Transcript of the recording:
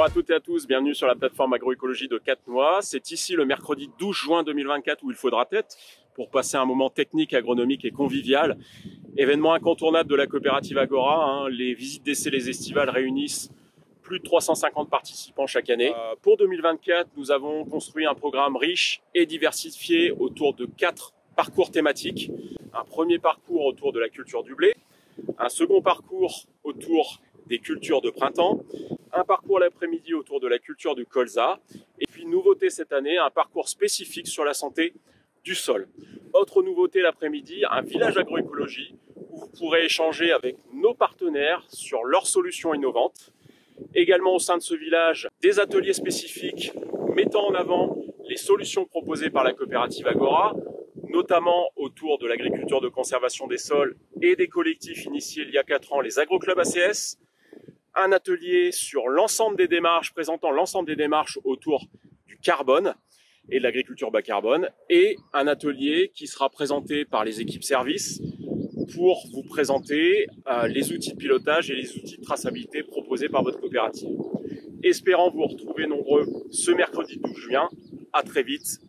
Bonjour à toutes et à tous, bienvenue sur la plateforme agroécologie de Catenois. C'est ici le mercredi 12 juin 2024 où il faudra tête pour passer un moment technique, agronomique et convivial. Événement incontournable de la coopérative Agora, les visites d'essai Les Estivales réunissent plus de 350 participants chaque année. Pour 2024, nous avons construit un programme riche et diversifié autour de 4 parcours thématiques. Un premier parcours autour de la culture du blé, un second parcours autour des cultures de printemps, un parcours l'après-midi autour de la culture du colza, et puis nouveauté cette année, un parcours spécifique sur la santé du sol. Autre nouveauté l'après-midi, un village agroécologie où vous pourrez échanger avec nos partenaires sur leurs solutions innovantes. Également au sein de ce village, des ateliers spécifiques mettant en avant les solutions proposées par la coopérative Agora, notamment autour de l'agriculture de conservation des sols et des collectifs initiés il y a 4 ans, les agroclubs ACS. Un atelier sur l'ensemble des démarches, présentant l'ensemble des démarches autour du carbone et de l'agriculture bas carbone, et un atelier qui sera présenté par les équipes services pour vous présenter les outils de pilotage et les outils de traçabilité proposés par votre coopérative. Espérant vous retrouver nombreux ce mercredi 12 juin. À très vite.